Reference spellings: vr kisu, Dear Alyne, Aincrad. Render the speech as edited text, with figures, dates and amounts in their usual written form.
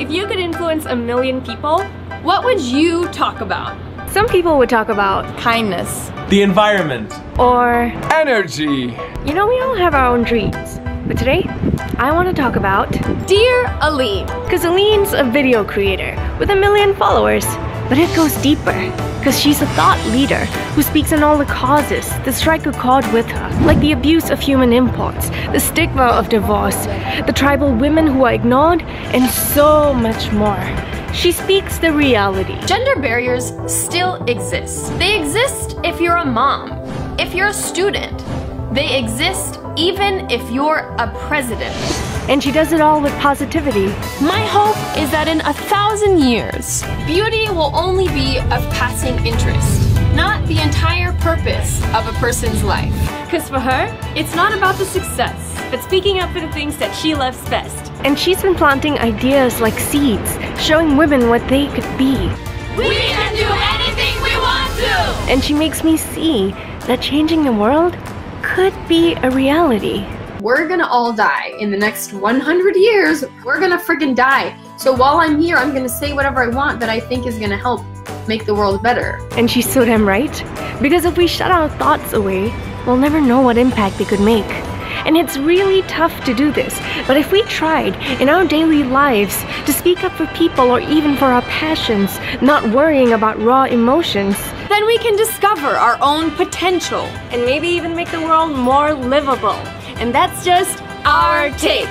If you could influence a million people, what would you talk about? Some people would talk about kindness, the environment, or energy. You know, we all have our own dreams, but today I want to talk about Dear Alyne. Because Alyne's a video creator with 1 million followers, but it goes deeper. Because she's a thought leader who speaks on all the causes that strike a chord with her, like the abuse of human imports, the stigma of divorce, the tribal women who are ignored, and so much more. She speaks the reality. Gender barriers still exist. They exist if you're a mom, if you're a student. They exist even if you're a president. And she does it all with positivity. My hope is that in 1,000 years, beauty will only be of passing interest, not the entire purpose of a person's life. Because for her, it's not about the success, but speaking up for the things that she loves best. And she's been planting ideas like seeds, showing women what they could be. We can do anything we want to! And she makes me see that changing the world could be a reality. We're gonna all die in the next 100 years. We're gonna friggin' die. So while I'm here, I'm gonna say whatever I want that I think is gonna help make the world better. And she's so damn right. Because if we shut our thoughts away, we'll never know what impact they could make. And it's really tough to do this. But if we tried in our daily lives to speak up for people or even for our passions, not worrying about raw emotions, then we can discover our own potential and maybe even make the world more livable. And that's just our take.